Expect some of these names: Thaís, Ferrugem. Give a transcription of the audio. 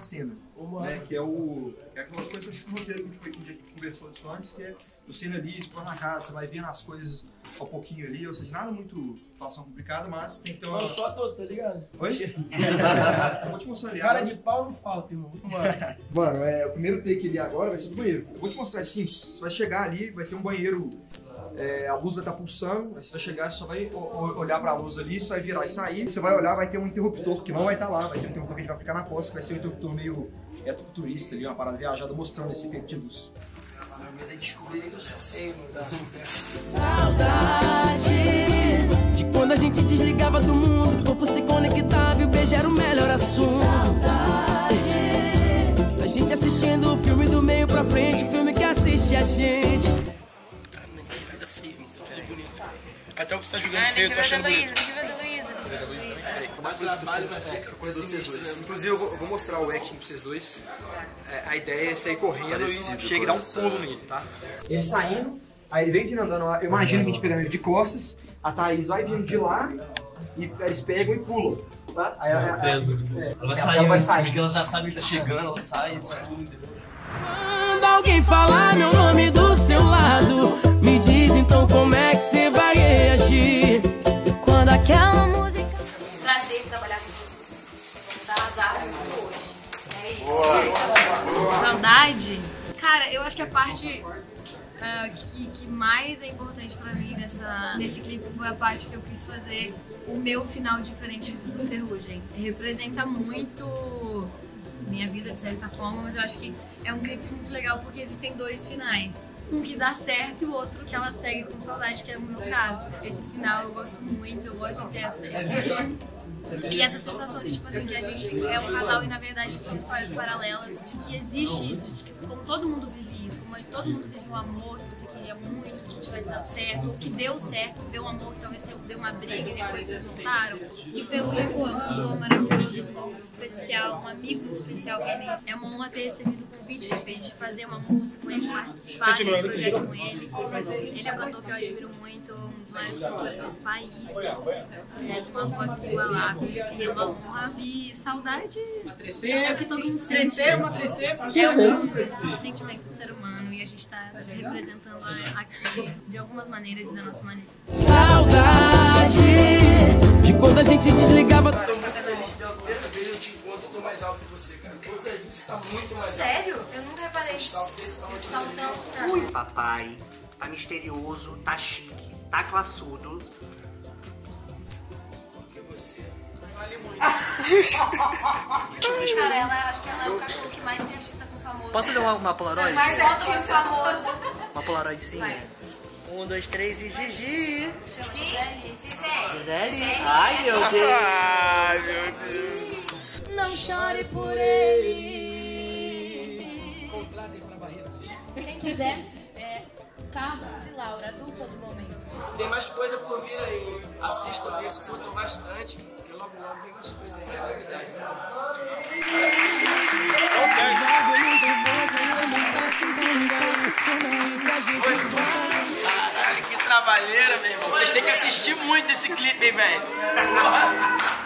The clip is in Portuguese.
cena, né? Que é o é aquela coisa de roteiro que a gente conversou disso antes, que é você ir ali, expor na casa, você vai vendo as coisas um pouquinho ali, ou seja, nada muito situação complicada, mas tem que ter uma... Eu sou ator, tá ligado? Oi? Eu vou te mostrar ali. Cara de pau não falta, irmão. Mano, o primeiro take ali agora vai ser do banheiro. Eu vou te mostrar, assim, você vai chegar ali, vai ter um banheiro, a luz vai estar pulsando, aí você vai chegar, você só vai olhar pra luz ali, você vai virar e sair, você vai olhar, vai ter um interruptor que não vai estar lá, vai ter um interruptor que a gente vai aplicar na posse, que vai ser um interruptor meio retrofuturista ali, uma parada viajada, mostrando esse efeito de luz. Eu me descobri que eu sou feio, tá? Saudade de quando a gente desligava do mundo, o corpo se conectava e o beijo era o melhor assunto. Saudade, a gente assistindo o filme do meio pra frente, o filme que assiste a gente. Ah, não tem nada feio, tudo bonito. Até o que você tá jogando feio, eu tô achando bonito. Inclusive, eu vou mostrar o acting pra vocês dois. A ideia é sair correndo e chega e dar um pulo nele, tá? Ele saindo, aí ele vem vindo andando lá. Eu imagino que a gente pegando ele de costas, a Thaís vai vindo de lá e eles pegam e pulam, tá? Aí ela vai sair, porque ela já sabe que tá chegando, ela sai, isso tudo, entendeu? Manda alguém falar meu nome do seu lado. Me diz então como é que você vai reagir quando aquela música. Saudade? Cara, eu acho que a parte que mais é importante pra mim nesse clipe foi a parte que eu quis fazer o meu final diferente do Ferrugem. Representa muito minha vida, de certa forma, mas eu acho que é um clipe muito legal porque existem dois finais. Um que dá certo e o outro que ela segue com saudade, que é o meu caso. Esse final eu gosto muito, eu gosto de ter essa sensação de, tipo assim, que a gente é um casal e na verdade são histórias paralelas, de que existe isso, de que como todo mundo vive isso, como todo mundo vive um amor que você queria muito, que tivesse dado certo, ou que deu certo, deu um amor que talvez deu uma briga e depois se juntaram. E Ferrugem, pô, é um cantor maravilhoso, muito especial, um amigo muito especial, é uma honra ter recebido o convite de fazer uma música com ele, participar desse projeto com ele. Ele é um cantor que eu admiro muito, um dos maiores cantores desse país, é de uma voz inigualável. É uma honra e saudade. É o que todo mundo sente. É um sentimento do ser humano e a gente está representando aqui de algumas maneiras e da nossa maneira. Saudade de quando a gente desligava. Cara, eu tô feliz pela primeira vez eu te encontro, eu tô mais alto que você, cara. Você tá muito mais alto. Sério? Eu nunca reparei. Eu saltando. Ui, papai, tá misterioso, tá chique, tá classudo. Porque você. Vale muito. Cara, acho que ela é o cachorro que mais me agita com o famoso. Posso dar uma polaroid? Mas ela tinha o famoso. Uma polaroidzinha? Vai. 1, 2, 3 e Gigi! Gisele! Gisele! Ai, meu Deus! Ai, meu Deus! Não chore por ele! Contratem pra barreira. Quem quiser, Carlos e Laura, a dupla do momento. Tem mais coisa por vir aí. Assistam isso, curtam bastante. Logo tem umas coisas aí, é novidade. Caralho, que trabalheira, meu irmão. Vocês têm que assistir muito esse clipe, hein, velho.